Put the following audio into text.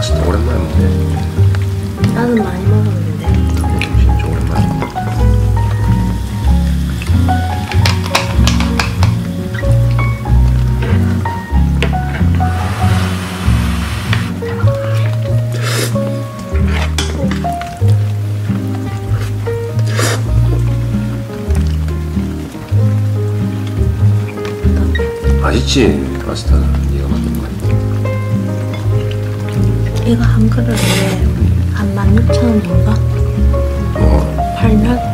아 진짜 오랜만에 먹네. 나는 많이 먹었는데. 진짜 오랜만에 먹었는데. 맛있지? 파스타는 이거 한 그릇에 16,000원인가? 8면?